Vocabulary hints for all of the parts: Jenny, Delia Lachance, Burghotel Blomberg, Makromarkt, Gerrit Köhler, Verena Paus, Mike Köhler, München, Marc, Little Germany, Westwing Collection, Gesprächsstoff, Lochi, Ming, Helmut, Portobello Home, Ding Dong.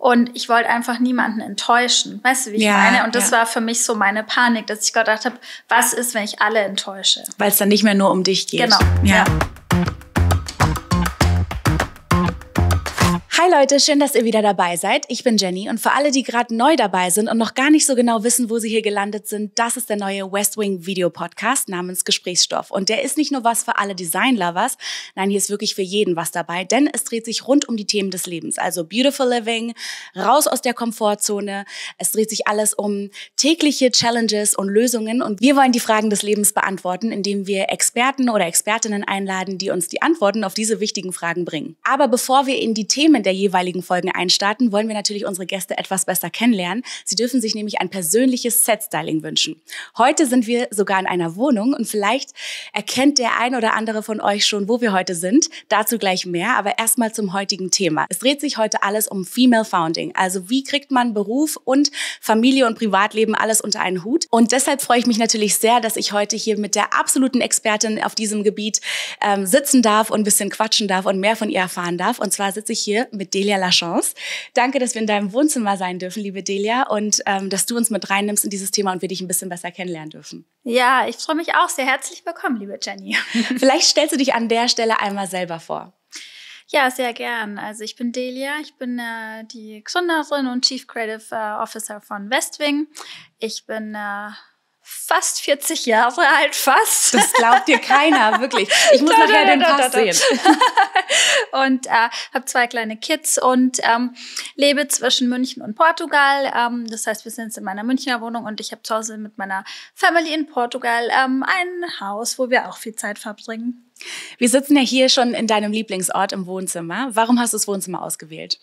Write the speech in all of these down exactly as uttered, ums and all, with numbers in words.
Und ich wollte einfach niemanden enttäuschen. Weißt du, wie ich ja, meine? Und das ja. war für mich so meine Panik, dass ich gedacht habe, was ist, wenn ich alle enttäusche? Weil es dann nicht mehr nur um dich geht. Genau. Ja. Ja. Hi Leute, schön, dass ihr wieder dabei seid. Ich bin Jenny und für alle, die gerade neu dabei sind und noch gar nicht so genau wissen, wo sie hier gelandet sind, das ist der neue Westwing Video Podcast namens Gesprächsstoff. Und der ist nicht nur was für alle Design-Lovers, nein, hier ist wirklich für jeden was dabei, denn es dreht sich rund um die Themen des Lebens, also Beautiful Living, raus aus der Komfortzone, es dreht sich alles um tägliche Challenges und Lösungen und wir wollen die Fragen des Lebens beantworten, indem wir Experten oder Expertinnen einladen, die uns die Antworten auf diese wichtigen Fragen bringen. Aber bevor wir in die Themen der der jeweiligen Folgen einstarten, wollen wir natürlich unsere Gäste etwas besser kennenlernen. Sie dürfen sich nämlich ein persönliches Set-Styling wünschen. Heute sind wir sogar in einer Wohnung und vielleicht erkennt der ein oder andere von euch schon, wo wir heute sind. Dazu gleich mehr, aber erstmal zum heutigen Thema. Es dreht sich heute alles um Female Founding, also wie kriegt man Beruf und Familie und Privatleben alles unter einen Hut? Und deshalb freue ich mich natürlich sehr, dass ich heute hier mit der absoluten Expertin auf diesem Gebiet ähm, sitzen darf und ein bisschen quatschen darf und mehr von ihr erfahren darf. Und zwar sitze ich hier mit Delia Lachance. Danke, dass wir in deinem Wohnzimmer sein dürfen, liebe Delia, und ähm, dass du uns mit reinnimmst in dieses Thema und wir dich ein bisschen besser kennenlernen dürfen. Ja, ich freue mich auch sehr. Herzlich willkommen, liebe Jenny. Vielleicht stellst du dich an der Stelle einmal selber vor. Ja, sehr gern. Also ich bin Delia, ich bin äh, die Gründerin und Chief Creative äh, Officer von Westwing. Ich bin äh, fast vierzig Jahre alt, fast. Das glaubt dir keiner, wirklich. Ich muss da, nachher da, den da, Pass da, da. sehen. Und äh, habe zwei kleine Kids und ähm, lebe zwischen München und Portugal. Ähm, das heißt, wir sind jetzt in meiner Münchner Wohnung und ich habe zu Hause mit meiner Family in Portugal ähm, ein Haus, wo wir auch viel Zeit verbringen. Wir sitzen ja hier schon in deinem Lieblingsort im Wohnzimmer. Warum hast du das Wohnzimmer ausgewählt?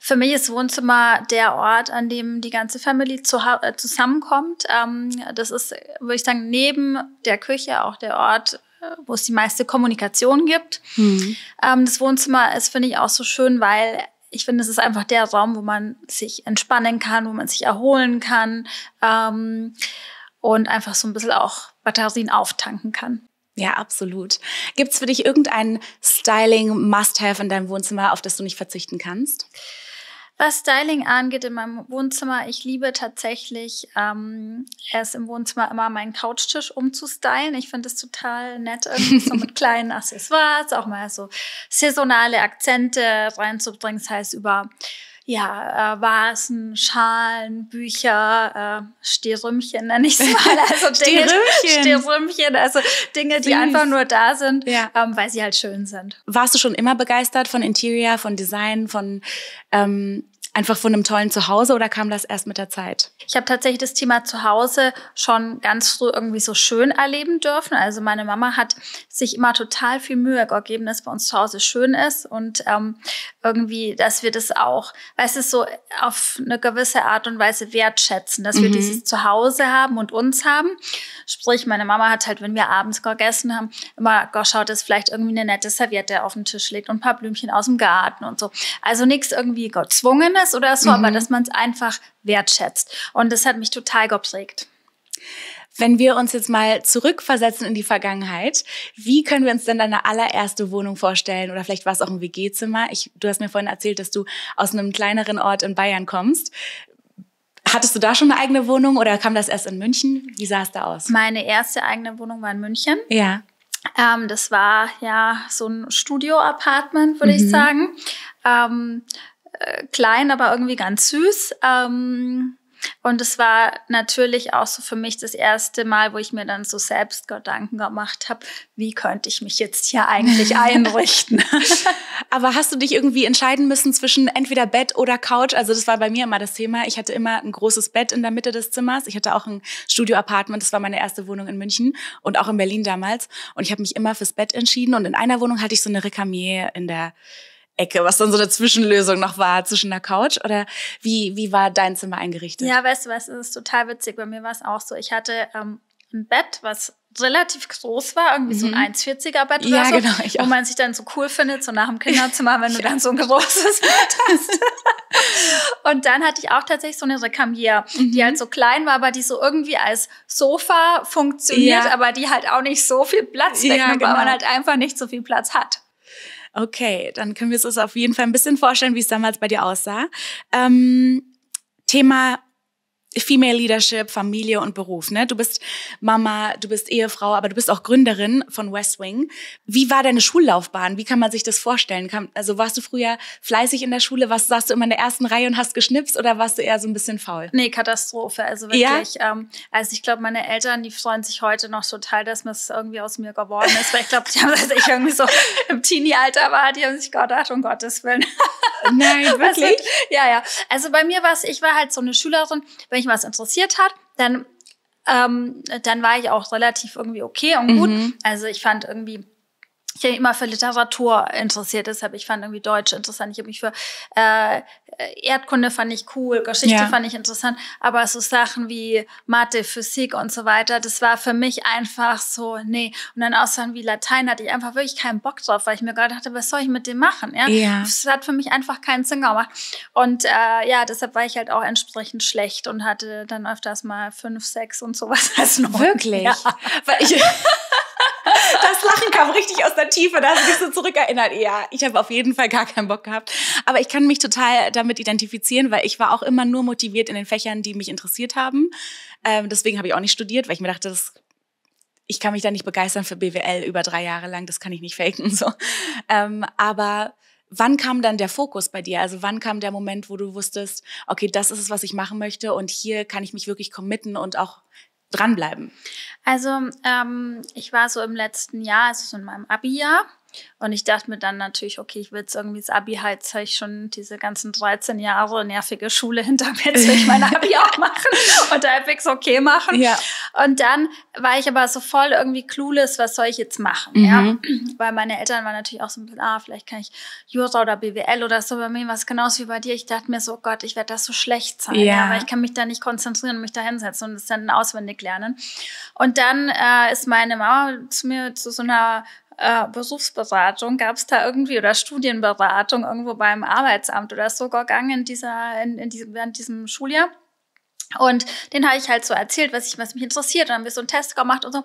Für mich ist Wohnzimmer der Ort, an dem die ganze Family zu, äh, zusammenkommt. Ähm, das ist, würde ich sagen, neben der Küche auch der Ort, wo es die meiste Kommunikation gibt. Mhm. Ähm, das Wohnzimmer ist, finde ich, auch so schön, weil ich finde, es ist einfach der Raum, wo man sich entspannen kann, wo man sich erholen kann ähm, und einfach so ein bisschen auch Batterien auftanken kann. Ja, absolut. Gibt es für dich irgendein Styling-Must-Have in deinem Wohnzimmer, auf das du nicht verzichten kannst? Was Styling angeht in meinem Wohnzimmer, ich liebe tatsächlich ähm, erst im Wohnzimmer immer meinen Couchtisch umzustylen. Ich finde es total nett, irgendwie so mit kleinen Accessoires, auch mal so saisonale Akzente reinzubringen. Das heißt über ja, äh, Vasen, Schalen, Bücher, äh, Stehrümchen nenne ich es mal. Also Dinge, Stehrümchen. Stehrümchen, also Dinge, die Süß. einfach nur da sind, ja. ähm, weil sie halt schön sind. Warst du schon immer begeistert von Interior, von Design, von ähm, einfach von einem tollen Zuhause oder kam das erst mit der Zeit? Ich habe tatsächlich das Thema Zuhause schon ganz früh irgendwie so schön erleben dürfen. Also meine Mama hat sich immer total viel Mühe gegeben, dass bei uns zu Hause schön ist und ähm, irgendwie, dass wir das auch, weißt du, so auf eine gewisse Art und Weise wertschätzen, dass mhm. wir dieses Zuhause haben und uns haben. Sprich, meine Mama hat halt, wenn wir abends gegessen haben, immer geschaut, dass vielleicht irgendwie eine nette Serviette auf den Tisch liegt und ein paar Blümchen aus dem Garten und so. Also nichts irgendwie gezwungenes oder so, mhm. aber dass man es einfach wertschätzt. Und das hat mich total geprägt. Wenn wir uns jetzt mal zurückversetzen in die Vergangenheit, wie können wir uns denn deine allererste Wohnung vorstellen? Oder vielleicht war es auch ein W G-Zimmer. Ich, du hast mir vorhin erzählt, dass du aus einem kleineren Ort in Bayern kommst. Hattest du da schon eine eigene Wohnung oder kam das erst in München? Wie sah es da aus? Meine erste eigene Wohnung war in München. Ja. Ähm, das war ja so ein Studio-Apartment, würde mhm. ich sagen. Ähm, äh, klein, aber irgendwie ganz süß. Ähm, Und es war natürlich auch so für mich das erste Mal, wo ich mir dann so selbst Gedanken gemacht habe, wie könnte ich mich jetzt hier eigentlich einrichten. Aber hast du dich irgendwie entscheiden müssen zwischen entweder Bett oder Couch? Also das war bei mir immer das Thema. Ich hatte immer ein großes Bett in der Mitte des Zimmers. Ich hatte auch ein Studio-Apartment. Das war meine erste Wohnung in München und auch in Berlin damals. Und ich habe mich immer fürs Bett entschieden. Und in einer Wohnung hatte ich so eine Rekamier in der Ecke, was dann so eine Zwischenlösung noch war zwischen der Couch oder wie, wie war dein Zimmer eingerichtet? Ja, weißt du was, es ist total witzig, bei mir war es auch so, ich hatte ähm, ein Bett, was relativ groß war, irgendwie mhm. so ein eins vierziger Bett ja, oder so, genau, ich wo auch. man sich dann so cool findet, so nach dem Kinderzimmer, wenn du ja. dann so ein großes Bett hast. Und dann hatte ich auch tatsächlich so eine Rekamier, mhm. die halt so klein war, aber die so irgendwie als Sofa funktioniert, ja. aber die halt auch nicht so viel Platz wegnimmt, ja, genau. weil man halt einfach nicht so viel Platz hat. Okay, dann können wir uns auf jeden Fall ein bisschen vorstellen, wie es damals bei dir aussah. Ähm, Thema Female Leadership, Familie und Beruf. Ne? Du bist Mama, du bist Ehefrau, aber du bist auch Gründerin von Westwing. Wie war deine Schullaufbahn? Wie kann man sich das vorstellen? Also warst du früher fleißig in der Schule? Was saßt du immer in der ersten Reihe und hast geschnipst oder warst du eher so ein bisschen faul? Nee, Katastrophe. Also wirklich. Ja? Ähm, also ich glaube, meine Eltern, die freuen sich heute noch total, dass es irgendwie aus mir geworden ist. Weil ich glaube, die haben, als ich irgendwie so im Teenie-Alter war, die haben sich gedacht, um Gottes Willen. Nein, wirklich? Ist, ja, ja. Also bei mir war es, ich war halt so eine Schülerin, wenn mich was interessiert hat, dann, ähm, dann war ich auch relativ irgendwie okay und gut. Mhm. Also ich fand irgendwie, ich bin immer für Literatur interessiert, deshalb ich fand irgendwie Deutsch interessant. Ich habe mich für äh, Erdkunde fand ich cool, Geschichte ja. fand ich interessant, aber so Sachen wie Mathe, Physik und so weiter, das war für mich einfach so, nee. Und dann auch Sachen wie Latein hatte ich einfach wirklich keinen Bock drauf, weil ich mir gerade dachte, was soll ich mit dem machen? Ja? Ja. Das hat für mich einfach keinen Sinn gemacht. Und äh, ja, deshalb war ich halt auch entsprechend schlecht und hatte dann öfters mal fünf, sechs und sowas. Als noch. Wirklich? Ja. Weil ich das Lachen kam richtig aus der Tiefe, da hast du dich so zurückerinnert. Ja, ich habe auf jeden Fall gar keinen Bock gehabt. Aber ich kann mich total damit identifizieren, weil ich war auch immer nur motiviert in den Fächern, die mich interessiert haben. Ähm, deswegen habe ich auch nicht studiert, weil ich mir dachte, das, ich kann mich da nicht begeistern für B W L über drei Jahre lang, das kann ich nicht faken. So. Ähm, aber wann kam dann der Fokus bei dir? Also wann kam der Moment, wo du wusstest, okay, das ist es, was ich machen möchte und hier kann ich mich wirklich committen und auch dranbleiben? Also ähm, ich war so im letzten Jahr, also so in meinem Abi-Jahr, und ich dachte mir dann natürlich, okay, ich will jetzt irgendwie das Abi halt, soll ich schon diese ganzen dreizehn Jahre nervige Schule hinter mir, jetzt will ich mein Abi auch machen und halbwegs okay machen. Ja. Und dann war ich aber so voll irgendwie clueless, was soll ich jetzt machen? Mhm. Ja? Weil meine Eltern waren natürlich auch so ein bisschen, ah, vielleicht kann ich Jura oder B W L oder so, bei mir war es genauso wie bei dir. Ich dachte mir so, oh Gott, ich werde das so schlecht sein, ja. Ja, weil ich kann mich da nicht konzentrieren und mich da hinsetzen und es dann auswendig lernen. Und dann äh, ist meine Mama zu mir zu so einer Äh, Berufsberatung, gab es da irgendwie, oder Studienberatung irgendwo beim Arbeitsamt oder so gegangen in dieser, in, in diesem, während diesem Schuljahr. Und den habe ich halt so erzählt, was, ich, was mich interessiert. Und dann haben wir so einen Test gemacht und so.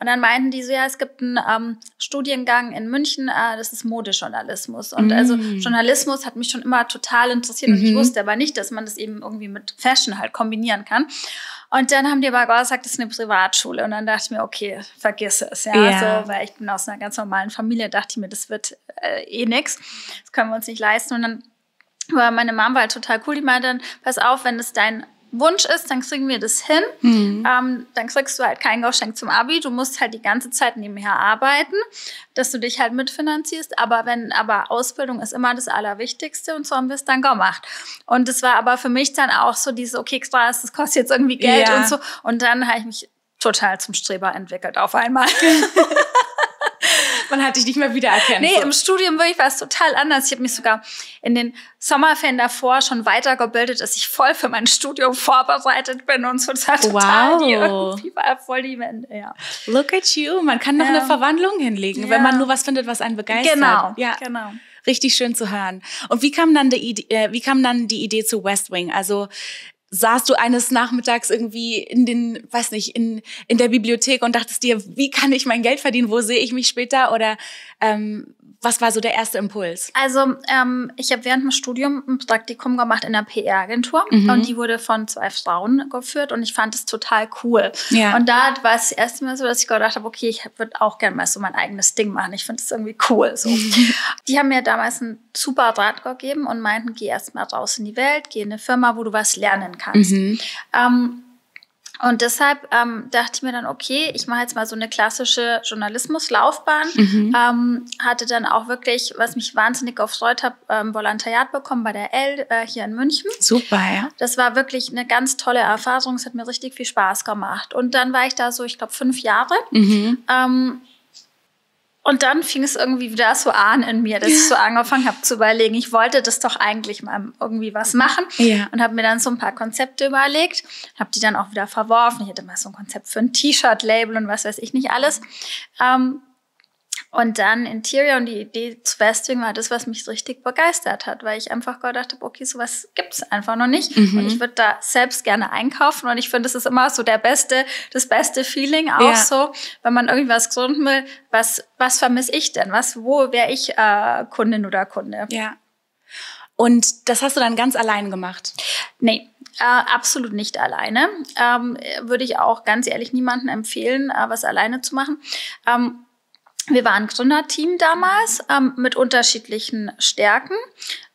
Und dann meinten die so, ja, es gibt einen ähm, Studiengang in München, äh, das ist Modejournalismus. Und mm. also Journalismus hat mich schon immer total interessiert. Mm-hmm. Und ich wusste aber nicht, dass man das eben irgendwie mit Fashion halt kombinieren kann. Und dann haben die aber gesagt, das ist eine Privatschule. Und dann dachte ich mir, okay, vergiss es. Ja, ja. So, weil ich bin aus einer ganz normalen Familie, dachte ich mir, das wird äh, eh nix. Das können wir uns nicht leisten. Und dann war meine Mama war halt total cool. Die meinte dann, pass auf, wenn es dein Wunsch ist, dann kriegen wir das hin. Mhm. Ähm, dann kriegst du halt kein Geschenk zum Abi. Du musst halt die ganze Zeit nebenher arbeiten, dass du dich halt mitfinanzierst. Aber wenn, aber Ausbildung ist immer das Allerwichtigste und so haben wir es dann gemacht. Und das war aber für mich dann auch so dieses, okay, krass, das kostet jetzt irgendwie Geld, ja, und so. Und dann habe ich mich total zum Streber entwickelt auf einmal. Man hat dich nicht mehr wiedererkannt. Nee, so. Im Studium wirklich war es total anders. Ich habe mich sogar in den Sommerferien davor schon weitergebildet, dass ich voll für mein Studium vorbereitet bin und so. Wow. Total die irgendwie war voll die Wende, ja. Look at you. Man kann noch ähm, eine Verwandlung hinlegen, ja, wenn man nur was findet, was einen begeistert. Genau, ja, genau. Richtig schön zu hören. Und wie kam dann die Idee, äh, wie kam dann die Idee zu Westwing? Also saßt du eines Nachmittags irgendwie in den, weiß nicht, in, in der Bibliothek und dachtest dir, wie kann ich mein Geld verdienen? Wo sehe ich mich später? Oder ähm, was war so der erste Impuls? Also ähm, ich habe während dem Studium ein Praktikum gemacht in einer P R-Agentur. Mhm. Und die wurde von zwei Frauen geführt und ich fand es total cool. Ja. Und da war es das erste Mal so, dass ich gedacht habe, okay, ich würde auch gerne mal so mein eigenes Ding machen. Ich finde es irgendwie cool. So. Die haben mir damals einen super Rat gegeben und meinten, geh erst mal raus in die Welt, geh in eine Firma, wo du was lernen kannst. Mhm. Ähm, und deshalb ähm, dachte ich mir dann, okay, ich mache jetzt mal so eine klassische Journalismuslaufbahn. Mhm. Ähm, hatte dann auch wirklich, was mich wahnsinnig gefreut hat, ähm, Volontariat bekommen bei der Elle äh, hier in München. Super, ja. Das war wirklich eine ganz tolle Erfahrung. Es hat mir richtig viel Spaß gemacht. Und dann war ich da so, ich glaube, fünf Jahre. Mhm. Ähm, Und dann fing es irgendwie wieder so an in mir, dass ich so angefangen habe zu überlegen, ich wollte das doch eigentlich mal irgendwie was machen, ja, und habe mir dann so ein paar Konzepte überlegt, habe die dann auch wieder verworfen. Ich hatte mal so ein Konzept für ein T-Shirt-Label und was weiß ich nicht alles. Ähm, Und dann Interior und die Idee zu Westwing war das, was mich richtig begeistert hat, weil ich einfach gedacht habe, okay, sowas gibt es einfach noch nicht. Mhm. Und ich würde da selbst gerne einkaufen und ich finde, das ist immer so der beste, das beste Feeling, auch ja. so, wenn man irgendwas gründen will, was, was vermisse ich denn? Was, wo wäre ich äh, Kundin oder Kunde? Ja. Und das hast du dann ganz allein gemacht? Nee, äh, absolut nicht alleine. Ähm, würde ich auch ganz ehrlich niemandem empfehlen, äh, was alleine zu machen. Ähm, wir waren ein Gründerteam damals ähm, mit unterschiedlichen Stärken.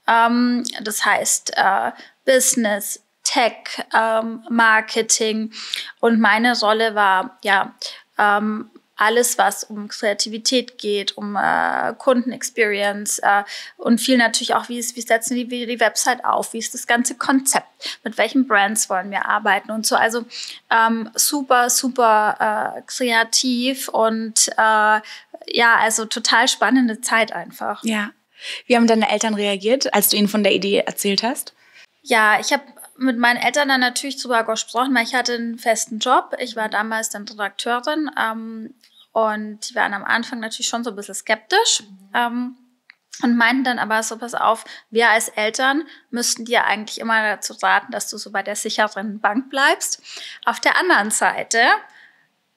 Ähm, das heißt äh, Business, Tech, ähm, Marketing. Und meine Rolle war ja ähm, alles, was um Kreativität geht, um äh, Kundenexperience äh, und viel natürlich auch, wie, ist, wie setzen wir die, die Website auf, wie ist das ganze Konzept, mit welchen Brands wollen wir arbeiten und so. Also ähm, super, super äh, kreativ und äh, ja, also total spannende Zeit einfach. Ja. Wie haben deine Eltern reagiert, als du ihnen von der Idee erzählt hast? Ja, ich habe mit meinen Eltern dann natürlich drüber gesprochen, weil ich hatte einen festen Job. Ich war damals dann Redakteurin ähm, und die waren am Anfang natürlich schon so ein bisschen skeptisch ähm, und meinten dann aber so, pass auf, wir als Eltern müssten dir eigentlich immer dazu raten, dass du so bei der sicheren Bank bleibst. Auf der anderen Seite,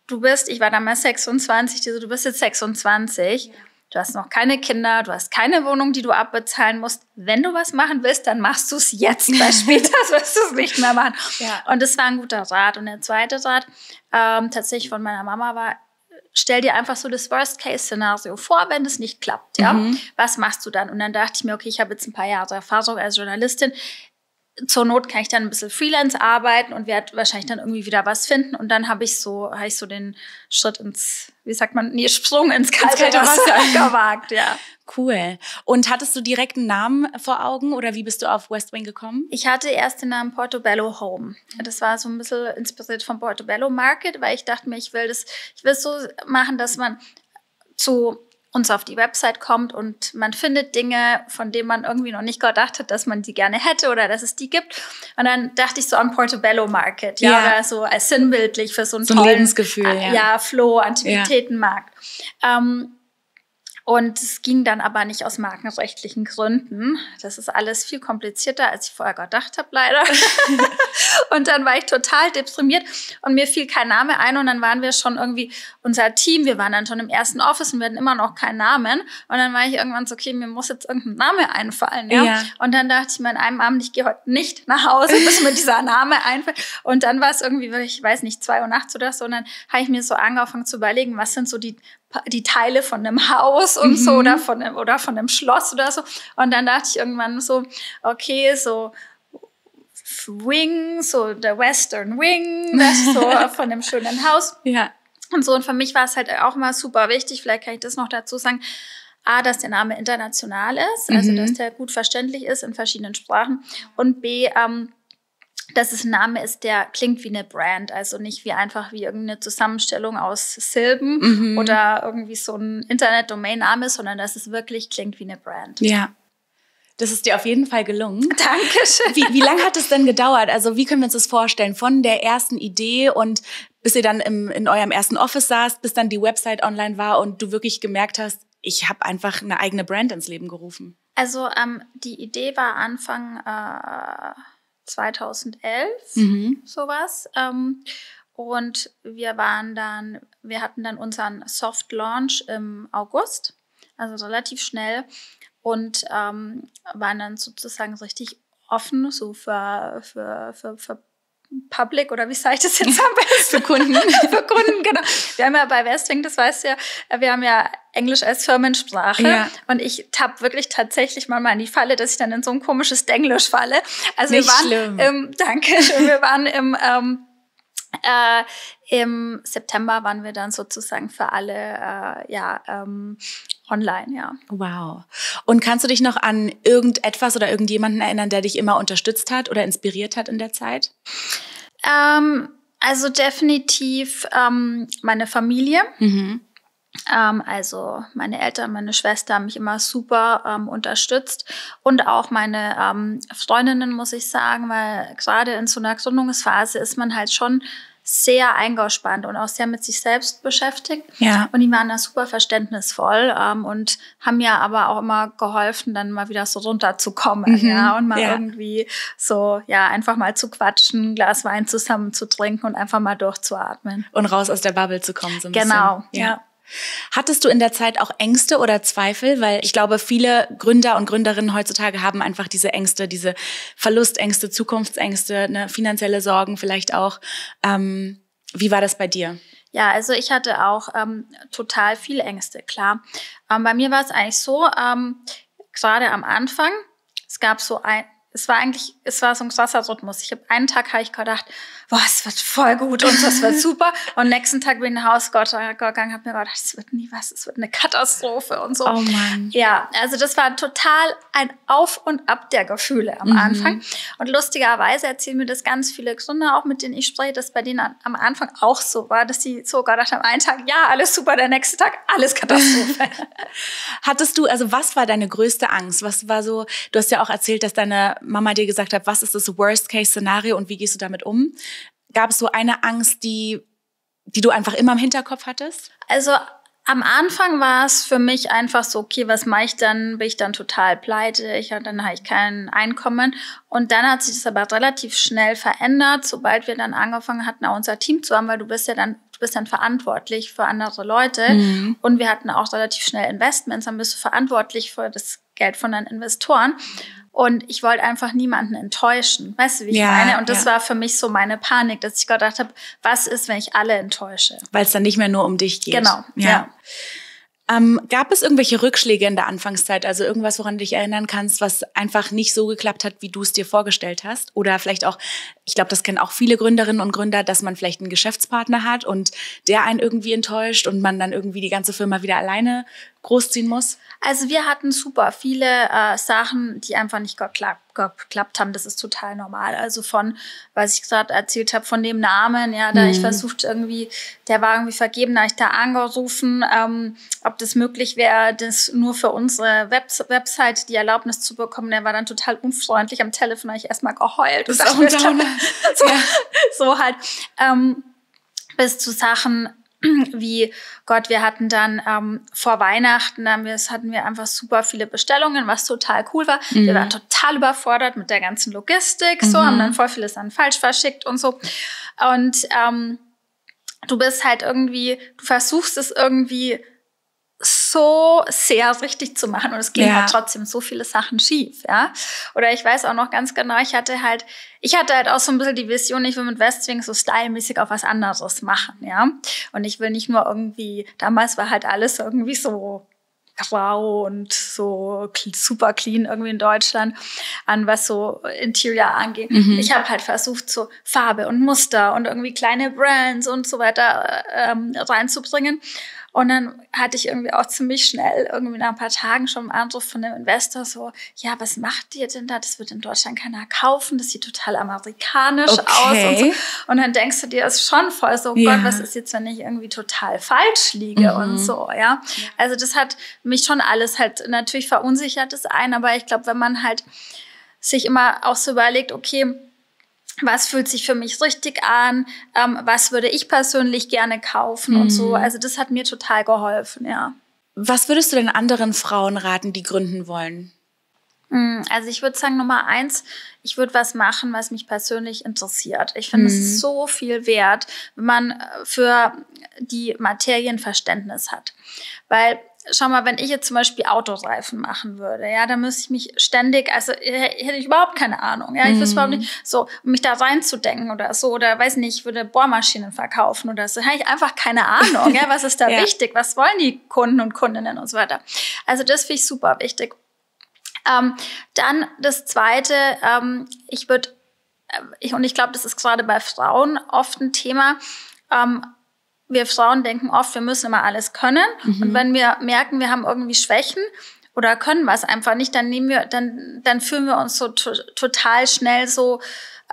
du bist, ich war damals sechsundzwanzig, die so, du bist jetzt sechsundzwanzig, ja. Du hast noch keine Kinder, du hast keine Wohnung, die du abbezahlen musst. Wenn du was machen willst, dann machst du es jetzt, weil später wirst du es nicht mehr machen. Ja. Und das war ein guter Rat. Und der zweite Rat, ähm, tatsächlich von meiner Mama war, stell dir einfach so das Worst-Case-Szenario vor, wenn es nicht klappt. Ja? Mhm. Was machst du dann? Und dann dachte ich mir, okay, ich habe jetzt ein paar Jahre Erfahrung als Journalistin. Zur Not kann ich dann ein bisschen Freelance arbeiten und werde wahrscheinlich dann irgendwie wieder was finden. Und dann habe ich so, habe ich so den Schritt ins, wie sagt man, nee, Sprung ins kalte, kalte Wasser, Wasser gewagt, ja. Cool. Und hattest du direkt einen Namen vor Augen oder wie bist du auf Westwing gekommen? Ich hatte erst den Namen Portobello Home. Das war so ein bisschen inspiriert vom Portobello Market, weil ich dachte mir, ich will das, ich will es so machen, dass man zu uns auf die Website kommt und man findet Dinge, von denen man irgendwie noch nicht gedacht hat, dass man die gerne hätte oder dass es die gibt. Und dann dachte ich so an Portobello Market, ja, ja. Oder so als sinnbildlich für so ein so tollen, Lebensgefühl, ja, ja Floh, Antiquitätenmarkt. Ja. Ähm, und es ging dann aber nicht aus markenrechtlichen Gründen. Das ist alles viel komplizierter, als ich vorher gedacht habe, leider. Und dann war ich total deprimiert und mir fiel kein Name ein. Und dann waren wir schon irgendwie unser Team. Wir waren dann schon im ersten Office und wir hatten immer noch keinen Namen. Und dann war ich irgendwann so, okay, mir muss jetzt irgendein Name einfallen. Ja? Ja. Und dann dachte ich mir an einem Abend, ich gehe heute nicht nach Hause, bis mir dieser Name einfällt. Und dann war es irgendwie, ich weiß nicht, zwei Uhr nachts oder so. Und dann habe ich mir so angefangen zu überlegen, was sind so die die Teile von einem Haus und mhm. so oder von, einem, oder von einem Schloss oder so. Und dann dachte ich irgendwann so, okay, so Wing, so der Western Wing, das so von einem schönen Haus. Ja. Und so. Und für mich war es halt auch mal super wichtig, vielleicht kann ich das noch dazu sagen, A, dass der Name international ist, also mhm. dass der gut verständlich ist in verschiedenen Sprachen und B, ähm, dass es ein Name ist, der klingt wie eine Brand, also nicht wie einfach wie irgendeine Zusammenstellung aus Silben mhm. oder irgendwie so ein Internet-Domain-Name, sondern dass es wirklich klingt wie eine Brand. Ja, das ist dir auf jeden Fall gelungen. Dankeschön. Wie, wie lange hat es denn gedauert? Also wie können wir uns das vorstellen? Von der ersten Idee und bis ihr dann im, in eurem ersten Office saßt, bis dann die Website online war und du wirklich gemerkt hast, ich habe einfach eine eigene Brand ins Leben gerufen. Also ähm, die Idee war Anfang Äh zweitausendelf, mhm. sowas. Ähm, und wir waren dann, wir hatten dann unseren Soft Launch im August, also relativ schnell und ähm, waren dann sozusagen richtig offen, so für, für, für, für Public oder wie sage ich das jetzt am besten? Für Kunden. Für Kunden, genau. Wir haben ja bei Westwing, das weißt du ja, wir haben ja Englisch als Firmensprache. Ja. Und ich tapp wirklich tatsächlich mal mal in die Falle, dass ich dann in so ein komisches Denglisch falle. Also nicht wir waren schlimm. Im, danke, wir waren im, ähm, äh, im September waren wir dann sozusagen für alle äh, ja, ähm, online, ja. Wow. Und kannst du dich noch an irgendetwas oder irgendjemanden erinnern, der dich immer unterstützt hat oder inspiriert hat in der Zeit? Ähm, also definitiv ähm, meine Familie. Mhm. Ähm, also meine Eltern, meine Schwester haben mich immer super ähm, unterstützt und auch meine ähm, Freundinnen, muss ich sagen, weil gerade in so einer Gründungsphase ist man halt schon sehr eingespannt und auch sehr mit sich selbst beschäftigt. Ja. Und die waren da super verständnisvoll ähm, und haben mir aber auch immer geholfen, dann mal wieder so runterzukommen, mhm. ja, und mal ja. irgendwie so, ja, einfach mal zu quatschen, ein Glas Wein zusammen zu trinken und einfach mal durchzuatmen. Und raus aus der Bubble zu kommen, so ein bisschen. Genau, ja. ja. Hattest du in der Zeit auch Ängste oder Zweifel? Weil ich glaube, viele Gründer und Gründerinnen heutzutage haben einfach diese Ängste, diese Verlustängste, Zukunftsängste, ne, finanzielle Sorgen vielleicht auch. Ähm, wie war das bei dir? Ja, also ich hatte auch ähm, total viele Ängste, klar. Ähm, bei mir war es eigentlich so, ähm, gerade am Anfang, es gab so ein... Es war eigentlich, es war so ein krasser Rhythmus. Ich habe einen Tag habe ich gedacht, boah, es wird voll gut und das wird super. Und nächsten Tag bin ich nach Hause gegangen, habe mir gedacht, es wird nie was, es wird eine Katastrophe und so. Oh Mann. Ja, also das war total ein Auf und Ab der Gefühle am mhm. Anfang. Und lustigerweise erzählen mir das ganz viele Gründer auch, mit denen ich spreche, dass bei denen am Anfang auch so war, dass sie so gedacht haben, einen Tag, ja, alles super, der nächste Tag, alles Katastrophe. Hattest du, also was war deine größte Angst? Was war so, du hast ja auch erzählt, dass deine Mama dir gesagt hat, was ist das Worst-Case-Szenario und wie gehst du damit um? Gab es so eine Angst, die, die du einfach immer im Hinterkopf hattest? Also am Anfang war es für mich einfach so, okay, was mache ich dann? Bin ich dann total pleite? Ich, dann habe ich kein Einkommen. Und dann hat sich das aber relativ schnell verändert, sobald wir dann angefangen hatten, auch unser Team zu haben, weil du bist ja dann Du bist dann verantwortlich für andere Leute. Mhm. Und wir hatten auch relativ schnell Investments. Dann bist du verantwortlich für das Geld von deinen Investoren. Und ich wollte einfach niemanden enttäuschen. Weißt du, wie ich ja, meine? Und das ja. war für mich so meine Panik, dass ich gedacht habe, was ist, wenn ich alle enttäusche? Weil es dann nicht mehr nur um dich geht. Genau, ja. ja. Ähm, gab es irgendwelche Rückschläge in der Anfangszeit? Also irgendwas, woran du dich erinnern kannst, was einfach nicht so geklappt hat, wie du es dir vorgestellt hast? Oder vielleicht auch, ich glaube, das kennen auch viele Gründerinnen und Gründer, dass man vielleicht einen Geschäftspartner hat und der einen irgendwie enttäuscht und man dann irgendwie die ganze Firma wieder alleine großziehen muss? Also wir hatten super viele äh, Sachen, die einfach nicht geklappt, geklappt haben. Das ist total normal. Also von, was ich gerade erzählt habe, von dem Namen, ja, da mhm. ich versucht irgendwie, der war irgendwie vergeben, da habe ich da angerufen, ähm, ob das möglich wäre, das nur für unsere Web Website die Erlaubnis zu bekommen. Der war dann total unfreundlich. Am Telefon habe ich erstmal geheult. Das ist auch ein Downer. so, ja. so halt. Ähm, bis zu Sachen wie, Gott, wir hatten dann ähm, vor Weihnachten, haben wir, das hatten wir einfach super viele Bestellungen, was total cool war. Mhm. Wir waren total überfordert mit der ganzen Logistik, so, mhm. haben dann voll vieles dann falsch verschickt und so. Und ähm, du bist halt irgendwie, du versuchst es irgendwie so sehr richtig zu machen und es ging ja. halt trotzdem so viele Sachen schief, ja. Oder ich weiß auch noch ganz genau, ich hatte halt, ich hatte halt auch so ein bisschen die Vision, ich will mit Westwing so stylemäßig auch was anderes machen, ja. Und ich will nicht nur irgendwie, damals war halt alles irgendwie so grau und so super clean irgendwie in Deutschland, an was so Interior angeht. Mhm. Ich habe halt versucht, so Farbe und Muster und irgendwie kleine Brands und so weiter ähm, reinzubringen. Und dann hatte ich irgendwie auch ziemlich schnell, irgendwie nach ein paar Tagen schon einen Anruf von einem Investor so, ja, was macht ihr denn da? Das wird in Deutschland keiner kaufen. Das sieht total amerikanisch okay. aus. Und, so. Und dann denkst du dir, das ist schon voll so, oh ja. Gott, was ist jetzt, wenn ich irgendwie total falsch liege mhm. und so, ja. Also das hat mich schon alles halt, natürlich verunsichert das ein, aber ich glaube, wenn man halt sich immer auch so überlegt, okay, was fühlt sich für mich richtig an? Ähm, was würde ich persönlich gerne kaufen mhm. und so? Also das hat mir total geholfen, ja. Was würdest du denn anderen Frauen raten, die gründen wollen? Also ich würde sagen, Nummer eins, ich würde was machen, was mich persönlich interessiert. Ich finde, mhm. es ist so viel wert, wenn man für die Materien Verständnis hat. Weil, schau mal, wenn ich jetzt zum Beispiel Autoreifen machen würde, ja, dann müsste ich mich ständig, also hätte ich überhaupt keine Ahnung, ja, ich wüsste überhaupt nicht, so, um mich da reinzudenken oder so, oder weiß nicht, ich würde Bohrmaschinen verkaufen oder so, hätte ich einfach keine Ahnung, ja, was ist da ja. wichtig, was wollen die Kunden und Kundinnen und so weiter. Also das finde ich super wichtig. Ähm, dann das Zweite, ähm, ich würde, äh, ich, und ich glaube, das ist gerade bei Frauen oft ein Thema, ähm, wir Frauen denken oft, wir müssen immer alles können. Mhm. Und wenn wir merken, wir haben irgendwie Schwächen oder können was einfach nicht, dann nehmen wir, dann, dann fühlen wir uns so to- total schnell so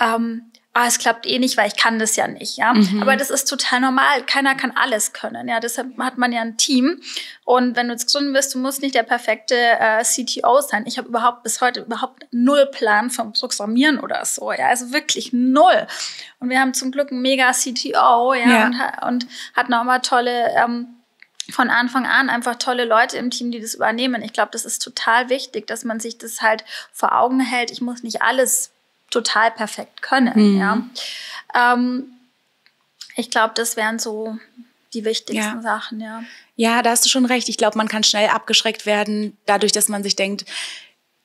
ähm, ah, es klappt eh nicht, weil ich kann das ja nicht, ja. Mhm. Aber das ist total normal. Keiner kann alles können, ja. Deshalb hat man ja ein Team. Und wenn du jetzt gründen bist, du musst nicht der perfekte äh, C T O sein. Ich habe überhaupt bis heute überhaupt null Plan vom Programmieren oder so, ja. Also wirklich null. Und wir haben zum Glück einen mega C T O, ja, ja. Und, und hat nochmal tolle, ähm, von Anfang an einfach tolle Leute im Team, die das übernehmen. Ich glaube, das ist total wichtig, dass man sich das halt vor Augen hält. Ich muss nicht alles total perfekt können. Mhm. Ja. Ähm, ich glaube, das wären so die wichtigsten ja. Sachen. Ja. Ja, da hast du schon recht. Ich glaube, man kann schnell abgeschreckt werden, dadurch, dass man sich denkt,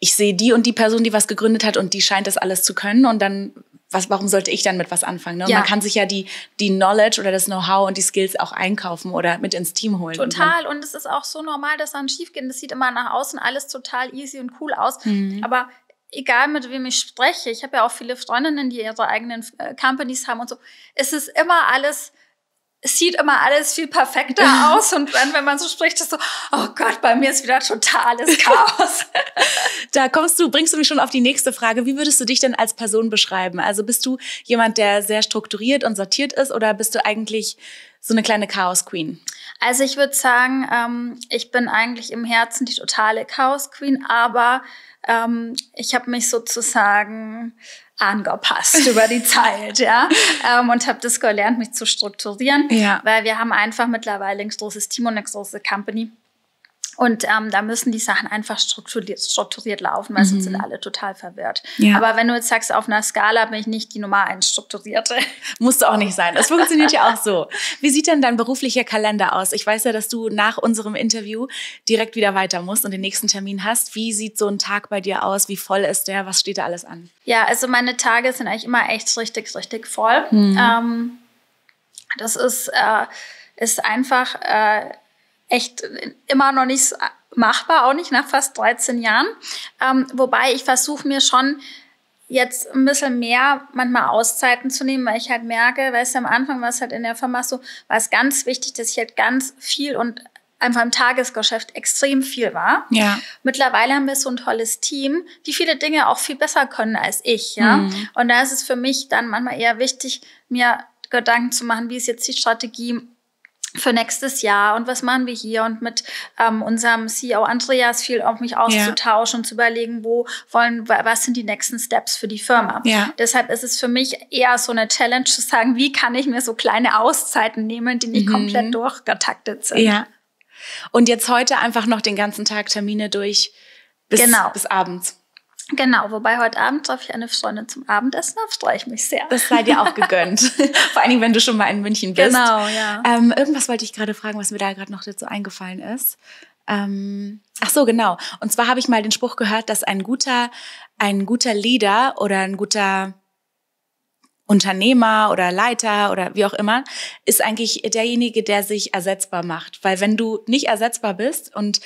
ich sehe die und die Person, die was gegründet hat und die scheint das alles zu können und dann, was, warum sollte ich dann mit was anfangen? Ne? Ja. Man kann sich ja die, die Knowledge oder das Know-how und die Skills auch einkaufen oder mit ins Team holen. Total. Und es ist auch so normal, dass dann schief geht. Das sieht immer nach außen alles total easy und cool aus. Mhm. Aber egal mit wem ich spreche, ich habe ja auch viele Freundinnen, die ihre eigenen äh, Companies haben und so, es ist immer alles, es sieht immer alles viel perfekter aus und dann, wenn man so spricht, ist so, oh Gott, bei mir ist wieder totales Chaos. Da kommst du, bringst du mich schon auf die nächste Frage, wie würdest du dich denn als Person beschreiben? Also bist du jemand, der sehr strukturiert und sortiert ist oder bist du eigentlich so eine kleine Chaos-Queen? Also ich würde sagen, ähm, ich bin eigentlich im Herzen die totale Chaos-Queen, aber Ähm, ich habe mich sozusagen angepasst über die Zeit, ja, ähm, und habe das gelernt, mich zu strukturieren, ja. Weil wir haben einfach mittlerweile ein großes Team und eine große Company und ähm, da müssen die Sachen einfach strukturiert, strukturiert laufen, weil mhm. sonst sind alle total verwirrt. Ja. Aber wenn du jetzt sagst, auf einer Skala bin ich nicht die Nummer eins strukturierte. Musst du auch nicht sein, das funktioniert ja auch so. Wie sieht denn dein beruflicher Kalender aus? Ich weiß ja, dass du nach unserem Interview direkt wieder weiter musst und den nächsten Termin hast. Wie sieht so ein Tag bei dir aus? Wie voll ist der? Was steht da alles an? Ja, also meine Tage sind eigentlich immer echt richtig, richtig voll. Mhm. Ähm, das ist, äh, ist einfach... Äh, echt immer noch nicht machbar, auch nicht nach fast dreizehn Jahren. Ähm, wobei ich versuche mir schon jetzt ein bisschen mehr manchmal Auszeiten zu nehmen, weil ich halt merke, weißt du, am Anfang war es halt in der Firma so, war es ganz wichtig, dass ich halt ganz viel und einfach im Tagesgeschäft extrem viel war. Ja. Mittlerweile haben wir so ein tolles Team, die viele Dinge auch viel besser können als ich. Ja? Mhm. Und da ist es für mich dann manchmal eher wichtig, mir Gedanken zu machen, wie ist jetzt die Strategie für nächstes Jahr und was machen wir hier und mit ähm, unserem C E O Andreas viel auf mich auszutauschen ja. und zu überlegen, wo wollen, was sind die nächsten Steps für die Firma. Ja. Deshalb ist es für mich eher so eine Challenge zu sagen, wie kann ich mir so kleine Auszeiten nehmen, die nicht mhm. komplett durchgetaktet sind. Ja. Und jetzt heute einfach noch den ganzen Tag Termine durch bis, genau. bis abends. Genau, wobei heute Abend treffe ich eine Freundin zum Abendessen, da freue ich mich sehr. Das sei dir auch gegönnt, vor allem wenn du schon mal in München bist. Genau, ja. Ähm, irgendwas wollte ich gerade fragen, was mir da gerade noch dazu eingefallen ist. Ähm, ach so, genau. Und zwar habe ich mal den Spruch gehört, dass ein guter, ein guter Leader oder ein guter Unternehmer oder Leiter oder wie auch immer, ist eigentlich derjenige, der sich ersetzbar macht. Weil wenn du nicht ersetzbar bist und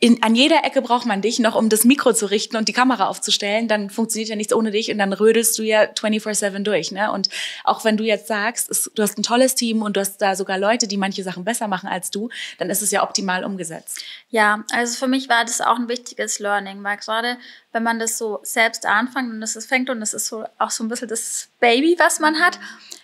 In, an jeder Ecke braucht man dich noch, um das Mikro zu richten und die Kamera aufzustellen, dann funktioniert ja nichts ohne dich und dann rödelst du ja vierundzwanzig sieben durch. Ne? Und auch wenn du jetzt sagst, es, du hast ein tolles Team und du hast da sogar Leute, die manche Sachen besser machen als du, dann ist es ja optimal umgesetzt. Ja, also für mich war das auch ein wichtiges Learning, weil gerade wenn man das so selbst anfängt und das fängt und das ist so auch so ein bisschen das Baby, was man hat,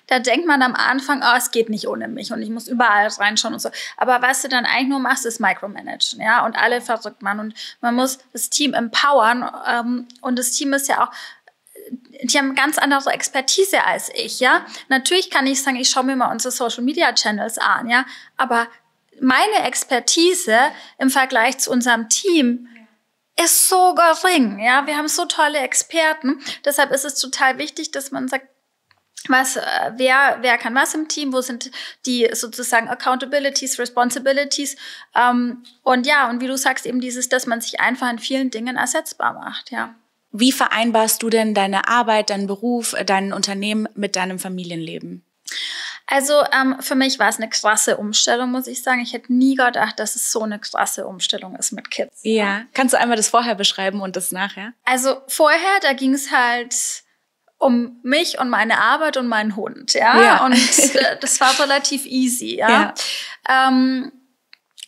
da denkt man am Anfang, oh, es geht nicht ohne mich und ich muss überall reinschauen und so. Aber was du dann eigentlich nur machst, ist Micromanagen, ja, und alle verrückt man und man muss das Team empowern ähm, und das Team ist ja auch, die haben ganz andere Expertise als ich, ja. Natürlich kann ich sagen, ich schaue mir mal unsere Social Media Channels an, ja, aber meine Expertise im Vergleich zu unserem Team ist so gering, ja. Wir haben so tolle Experten, deshalb ist es total wichtig, dass man sagt, was, wer, wer kann was im Team, wo sind die sozusagen Accountabilities, Responsibilities ähm, und ja, und wie du sagst, eben dieses, dass man sich einfach in vielen Dingen ersetzbar macht, ja. Wie vereinbarst du denn deine Arbeit, deinen Beruf, dein Unternehmen mit deinem Familienleben? Also ähm, für mich war es eine krasse Umstellung, muss ich sagen. Ich hätte nie gedacht, dass es so eine krasse Umstellung ist mit Kids. Ja, ja. Kannst du einmal das vorher beschreiben und das nachher? Also vorher, da ging es halt um mich und meine Arbeit und meinen Hund, ja, ja. Und äh, das war relativ easy, ja. ja. Ähm,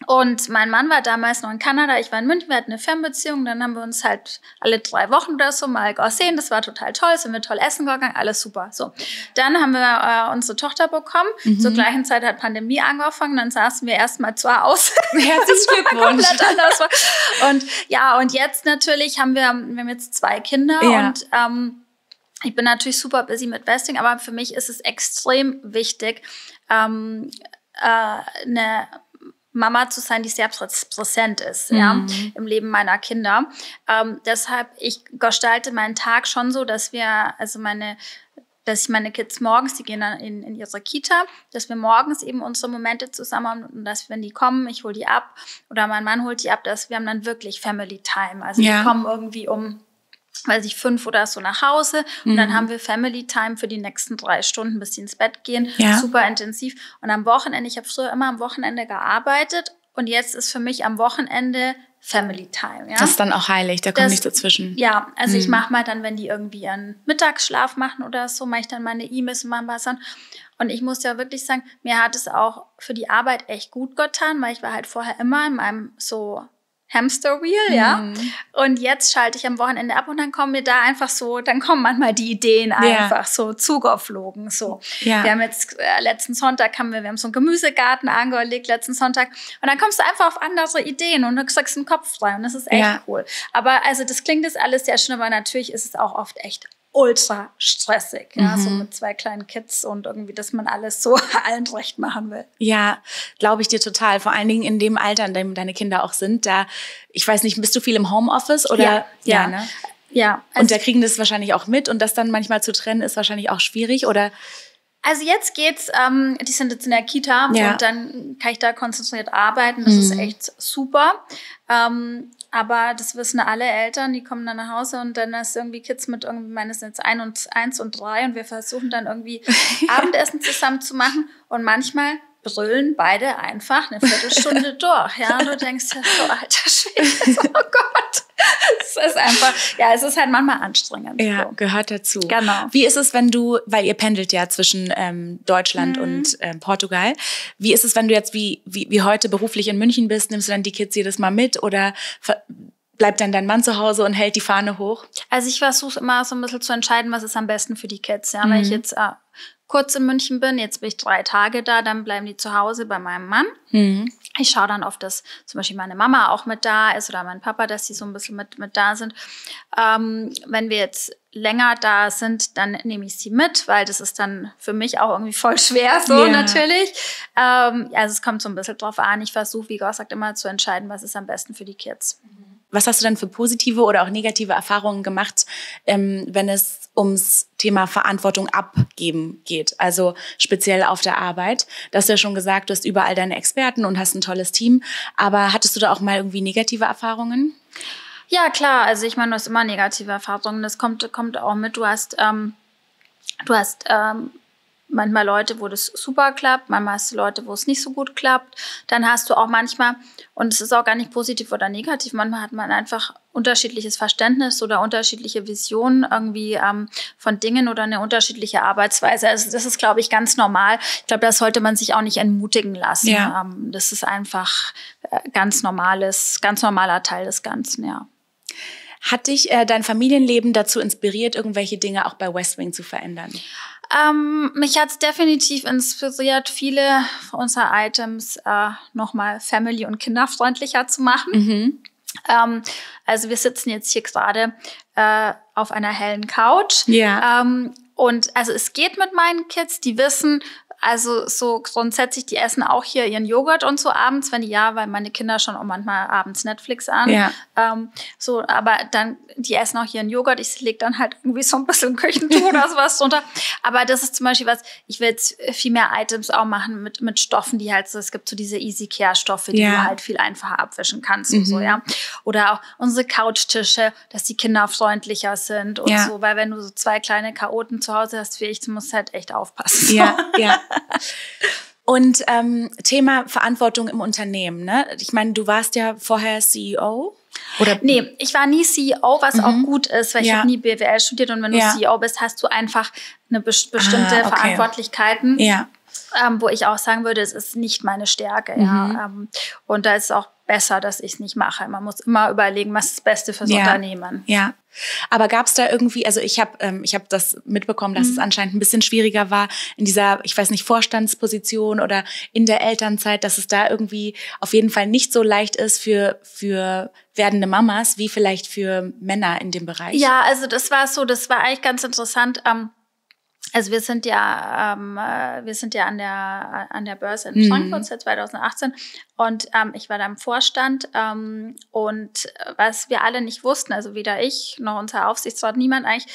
Und mein Mann war damals noch in Kanada, ich war in München, wir hatten eine Fernbeziehung, dann haben wir uns halt alle drei Wochen oder so mal gesehen, das war total toll, sind wir toll essen gegangen, alles super. So, dann haben wir äh, unsere Tochter bekommen, mhm. zur gleichen Zeit hat Pandemie angefangen, dann saßen wir erstmal zwar aus, herzlichen Glückwunsch. Und ja, und jetzt natürlich haben wir, wir haben jetzt zwei Kinder ja. und ähm, ich bin natürlich super busy mit Westwing, aber für mich ist es extrem wichtig, ähm, äh, eine Mama zu sein, die sehr präsent ist, mhm. ja, im Leben meiner Kinder. Ähm, deshalb, ich gestalte meinen Tag schon so, dass wir, also meine, dass ich meine Kids morgens, die gehen dann in, in ihre Kita, dass wir morgens eben unsere Momente zusammen haben und dass, wenn die kommen, ich hole die ab oder mein Mann holt die ab, dass wir haben dann wirklich Family Time. Also ja. die kommen irgendwie um, weiß ich, fünf oder so nach Hause und mhm. dann haben wir Family Time für die nächsten drei Stunden, bis die ins Bett gehen, ja. super intensiv. Und am Wochenende, ich habe früher immer am Wochenende gearbeitet und jetzt ist für mich am Wochenende Family Time. Ja? Das ist dann auch heilig, da kommt nichts dazwischen. Ja, also mhm. ich mache mal dann, wenn die irgendwie ihren Mittagsschlaf machen oder so, mache ich dann meine E-Mails und mache was dann. Und ich muss ja wirklich sagen, mir hat es auch für die Arbeit echt gut getan, weil ich war halt vorher immer in meinem so Hamsterwheel, mhm. ja. Und jetzt schalte ich am Wochenende ab und dann kommen mir da einfach so, dann kommen manchmal die Ideen ja. einfach so zugeflogen, so. Ja. Wir haben jetzt, äh, letzten Sonntag haben wir, wir haben so einen Gemüsegarten angelegt, letzten Sonntag. Und dann kommst du einfach auf andere Ideen und du kriegst den Kopf frei und das ist echt ja. cool. Aber also das klingt jetzt alles sehr schön, aber natürlich ist es auch oft echt ultra stressig, ja, mhm. so mit zwei kleinen Kids und irgendwie, dass man alles so allen recht machen will. Ja, glaube ich dir total. Vor allen Dingen in dem Alter, in dem deine Kinder auch sind, da, ich weiß nicht, bist du viel im Homeoffice oder? Ja, ja, ja, ne? Ja. Also und da kriegen das wahrscheinlich auch mit und das dann manchmal zu trennen ist wahrscheinlich auch schwierig oder? Also jetzt geht's, ähm, die sind jetzt in der Kita ja. und dann kann ich da konzentriert arbeiten, das mhm. ist echt super. Ähm, aber das wissen alle Eltern, die kommen dann nach Hause und dann hast du irgendwie Kids mit irgendwie, meine sind jetzt ein und, eins und drei und wir versuchen dann irgendwie Abendessen zusammen zu machen und manchmal brüllen beide einfach eine Viertelstunde durch, ja, und du denkst ja so, alter Schwede, oh Gott. Es ist einfach, ja, es ist halt manchmal anstrengend. Ja, so. Gehört dazu. Genau. Wie ist es, wenn du, weil ihr pendelt ja zwischen ähm, Deutschland mhm. und ähm, Portugal, wie ist es, wenn du jetzt wie, wie, wie heute beruflich in München bist, nimmst du dann die Kids jedes Mal mit oder bleibt dann dein Mann zu Hause und hält die Fahne hoch? Also ich versuche immer so ein bisschen zu entscheiden, was ist am besten für die Kids, ja, mhm. weil ich jetzt äh, kurz in München bin, jetzt bin ich drei Tage da, dann bleiben die zu Hause bei meinem Mann. Mhm. Ich schaue dann oft, dass zum Beispiel meine Mama auch mit da ist oder mein Papa, dass die so ein bisschen mit, mit da sind. Ähm, wenn wir jetzt länger da sind, dann nehme ich sie mit, weil das ist dann für mich auch irgendwie voll schwer, so yeah. natürlich. Ähm, also es kommt so ein bisschen drauf an. Ich versuche, wie Gott sagt, immer zu entscheiden, was ist am besten für die Kids. Mhm. Was hast du denn für positive oder auch negative Erfahrungen gemacht, ähm, wenn es ums Thema Verantwortung abgeben geht? Also speziell auf der Arbeit. Du hast ja schon gesagt, du hast überall deine Experten und hast ein tolles Team. Aber hattest du da auch mal irgendwie negative Erfahrungen? Ja, klar. Also ich meine, du hast immer negative Erfahrungen. Das kommt, kommt auch mit. Du hast, ähm, du hast ähm, manchmal Leute, wo das super klappt. Manchmal hast du Leute, wo es nicht so gut klappt. Dann hast du auch manchmal... Und es ist auch gar nicht positiv oder negativ. Manchmal hat man einfach unterschiedliches Verständnis oder unterschiedliche Visionen irgendwie ähm, von Dingen oder eine unterschiedliche Arbeitsweise. Also das ist, glaube ich, ganz normal. Ich glaube, das sollte man sich auch nicht entmutigen lassen. Ja. Ähm, das ist einfach äh, ganz normales, ganz normaler Teil des Ganzen, ja. Hat dich äh, dein Familienleben dazu inspiriert, irgendwelche Dinge auch bei Westwing zu verändern? Ähm, mich hat es definitiv inspiriert, viele unserer Items äh, nochmal family- und kinderfreundlicher zu machen. Mhm. Ähm, also wir sitzen jetzt hier gerade äh, auf einer hellen Couch. Ja. Ähm, und also es geht mit meinen Kids, die wissen... Also so grundsätzlich, die essen auch hier ihren Joghurt und so abends, wenn die ja, weil meine Kinder schon auch manchmal abends Netflix an. Ja. Ähm, so, aber dann, die essen auch ihren Joghurt. Ich lege dann halt irgendwie so ein bisschen Küchentuch oder sowas drunter. Aber das ist zum Beispiel was, ich will jetzt viel mehr Items auch machen mit, mit Stoffen, die halt so, es gibt so diese Easy-Care-Stoffe, die ja. du halt viel einfacher abwischen kannst mhm. und so, ja. Oder auch unsere Couchtische, dass die Kinder freundlicher sind und ja. so, weil wenn du so zwei kleine Chaoten zu Hause hast, wie ich, musst du halt echt aufpassen. Ja, ja. Und ähm, Thema Verantwortung im Unternehmen, ne? Ich meine, du warst ja vorher C E O. Oder? Nee, ich war nie C E O, was mhm. auch gut ist, weil ja. ich habe nie B W L studiert und wenn ja. du C E O bist, hast du einfach eine best bestimmte ah, okay. Verantwortlichkeiten. Ja. ähm, wo ich auch sagen würde, es ist nicht meine Stärke. Mhm. Ja, ähm, und da ist es auch besser, dass ich es nicht mache. Man muss immer überlegen, was ist das Beste fürs ja. Unternehmen. Ja. Aber gab es da irgendwie, also ich habe ähm, ich hab das mitbekommen, dass mhm. es anscheinend ein bisschen schwieriger war in dieser, ich weiß nicht, Vorstandsposition oder in der Elternzeit, dass es da irgendwie auf jeden Fall nicht so leicht ist für, für werdende Mamas wie vielleicht für Männer in dem Bereich. Ja, also das war so, das war eigentlich ganz interessant. Ähm, also wir sind ja ähm, wir sind ja an der, an der Börse in Frankfurt mhm. seit zweitausendachtzehn. Und ähm, ich war da im Vorstand ähm, und was wir alle nicht wussten, also weder ich noch unser Aufsichtsrat, niemand eigentlich,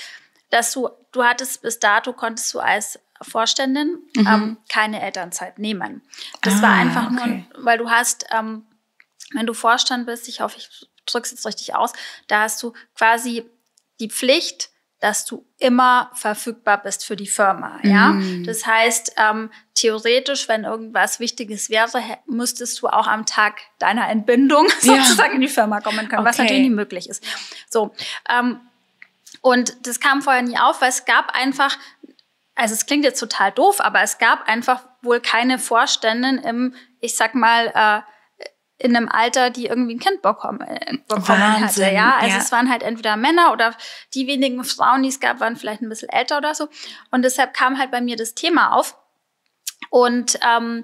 dass du, du hattest bis dato, konntest du als Vorständin mhm. ähm, keine Elternzeit nehmen. Das ah, war einfach okay. nur, weil du hast, ähm, wenn du Vorstand bist, ich hoffe, ich drücke es jetzt richtig aus, da hast du quasi die Pflicht, dass du immer verfügbar bist für die Firma, ja. Mhm. Das heißt, ähm, theoretisch, wenn irgendwas Wichtiges wäre, müsstest du auch am Tag deiner Entbindung ja. sozusagen in die Firma kommen können, okay. was natürlich nicht möglich ist. So, ähm, und das kam vorher nie auf, weil es gab einfach, also es klingt jetzt total doof, aber es gab einfach wohl keine Vorständin im, ich sag mal, äh, in einem Alter, die irgendwie ein Kind bekommen, äh, bekommen hatte. Ja? Also ja. es waren halt entweder Männer oder die wenigen Frauen, die es gab, waren vielleicht ein bisschen älter oder so. Und deshalb kam halt bei mir das Thema auf. Und ähm,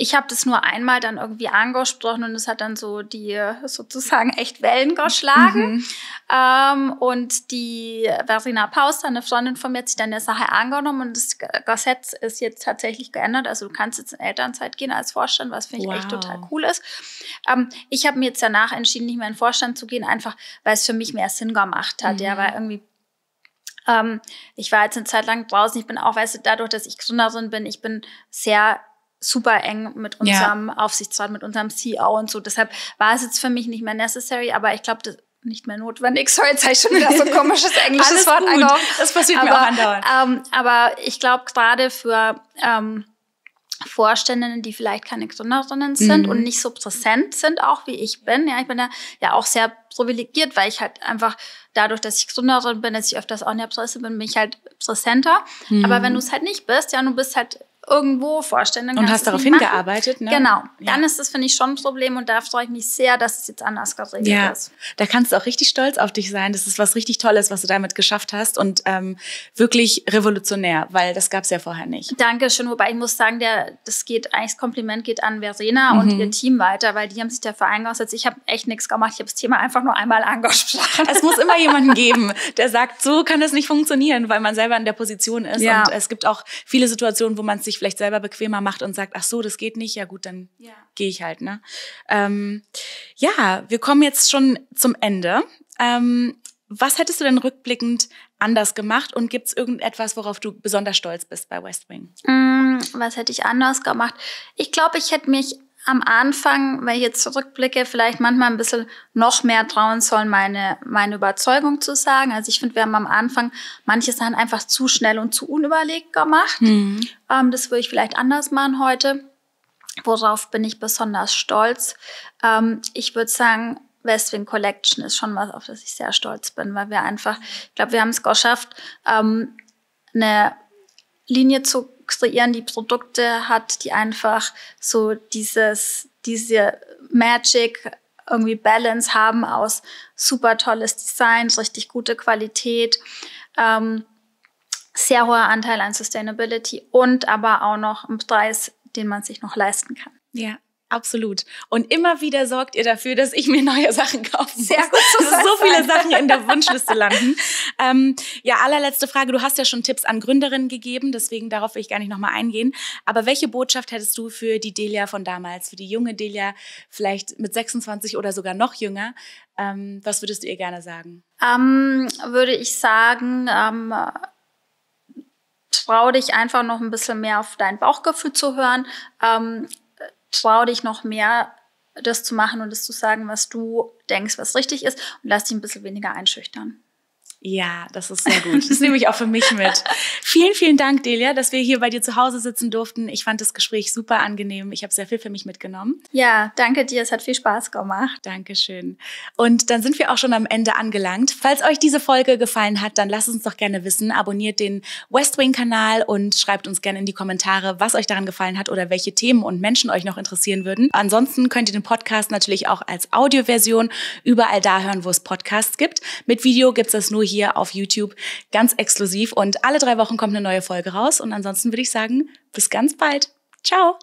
ich habe das nur einmal dann irgendwie angesprochen und es hat dann so die sozusagen echt Wellen geschlagen. Mhm. Ähm, und die Verena Paus, eine Freundin von mir, hat sich dann der Sache angenommen und das Gesetz ist jetzt tatsächlich geändert. Also du kannst jetzt in Elternzeit gehen als Vorstand, was finde ich wow. echt total cool ist. Ähm, ich habe mir jetzt danach entschieden, nicht mehr in den Vorstand zu gehen, einfach weil es für mich mehr Sinn gemacht hat. Mhm. Ja, weil irgendwie ich war jetzt eine Zeit lang draußen. Ich bin auch, weißt du, dadurch, dass ich Gründerin bin, ich bin sehr super eng mit unserem ja. Aufsichtsrat, mit unserem C E O und so. Deshalb war es jetzt für mich nicht mehr necessary, aber ich glaube, das nicht mehr notwendig. So, jetzt habe ich schon wieder so ein komisches englisches Wort angehauen. Das passiert aber, mir auch andauernd. Ähm, aber ich glaube, gerade für ähm, Vorständinnen, die vielleicht keine Gründerinnen sind mhm. und nicht so präsent sind, auch wie ich bin. Ja, ich bin ja, ja auch sehr privilegiert, weil ich halt einfach dadurch, dass ich Gründerin bin, dass ich öfters auch in der Presse bin, bin ich halt präsenter. Mhm. Aber wenn du es halt nicht bist, ja, du bist halt irgendwo Vorständin. Und hast darauf hingearbeitet, ne? Genau. Ja. Dann ist das, finde ich, schon ein Problem und da freue ich mich sehr, dass es jetzt anders geregelt ja. ist. Da kannst du auch richtig stolz auf dich sein. Das ist was richtig Tolles, was du damit geschafft hast und ähm, wirklich revolutionär, weil das gab es ja vorher nicht. Dankeschön, wobei ich muss sagen, der, das geht eigentlich, das Kompliment geht an Verena mhm. und ihr Team weiter, weil die haben sich der Verein ausgesetzt. Ich habe echt nichts gemacht. Ich habe das Thema einfach nur einmal angesprochen. Es muss immer jemanden geben, der sagt, so kann das nicht funktionieren, weil man selber in der Position ist ja. und es gibt auch viele Situationen, wo man sich vielleicht selber bequemer macht und sagt, ach so, das geht nicht, ja gut, dann ja. gehe ich halt. Ne? Ähm, ja, wir kommen jetzt schon zum Ende. Ähm, was hättest du denn rückblickend anders gemacht und gibt es irgendetwas, worauf du besonders stolz bist bei Westwing? Mm, was hätte ich anders gemacht? Ich glaube, ich hätte mich am Anfang, wenn ich jetzt zurückblicke, vielleicht manchmal ein bisschen noch mehr trauen sollen, meine, meine Überzeugung zu sagen. Also ich finde, wir haben am Anfang manche Sachen einfach zu schnell und zu unüberlegt gemacht. Mhm. Ähm, das würde ich vielleicht anders machen heute. Worauf bin ich besonders stolz? Ähm, ich würde sagen, Westwing Collection ist schon was, auf das ich sehr stolz bin, weil wir einfach, ich glaube, wir haben es geschafft, ähm, eine Linie zu kreieren, die Produkte hat, die einfach so dieses, diese Magic, irgendwie Balance haben aus super tolles Design, richtig gute Qualität, ähm, sehr hoher Anteil an Sustainability und aber auch noch einen Preis, den man sich noch leisten kann. Ja. Absolut. Und immer wieder sorgt ihr dafür, dass ich mir neue Sachen kaufen muss. Sehr gut, dass so viele Sachen in der Wunschliste landen. Ähm, ja, allerletzte Frage. Du hast ja schon Tipps an Gründerinnen gegeben, deswegen darauf will ich gar nicht nochmal eingehen. Aber welche Botschaft hättest du für die Delia von damals, für die junge Delia, vielleicht mit sechsundzwanzig oder sogar noch jünger? Ähm, was würdest du ihr gerne sagen? Ähm, würde ich sagen, ähm, trau dich einfach noch ein bisschen mehr auf dein Bauchgefühl zu hören. Ähm, Trau dich noch mehr, das zu machen und das zu sagen, was du denkst, was richtig ist und lass dich ein bisschen weniger einschüchtern. Ja, das ist sehr gut. Das nehme ich auch für mich mit. Vielen, vielen Dank, Delia, dass wir hier bei dir zu Hause sitzen durften. Ich fand das Gespräch super angenehm. Ich habe sehr viel für mich mitgenommen. Ja, danke dir. Es hat viel Spaß gemacht. Dankeschön. Und dann sind wir auch schon am Ende angelangt. Falls euch diese Folge gefallen hat, dann lasst uns doch gerne wissen. Abonniert den Westwing-Kanal und schreibt uns gerne in die Kommentare, was euch daran gefallen hat oder welche Themen und Menschen euch noch interessieren würden. Ansonsten könnt ihr den Podcast natürlich auch als Audioversion überall da hören, wo es Podcasts gibt. Mit Video gibt es das nur hier auf YouTube ganz exklusiv und alle drei Wochen kommt eine neue Folge raus und ansonsten würde ich sagen, bis ganz bald. Ciao!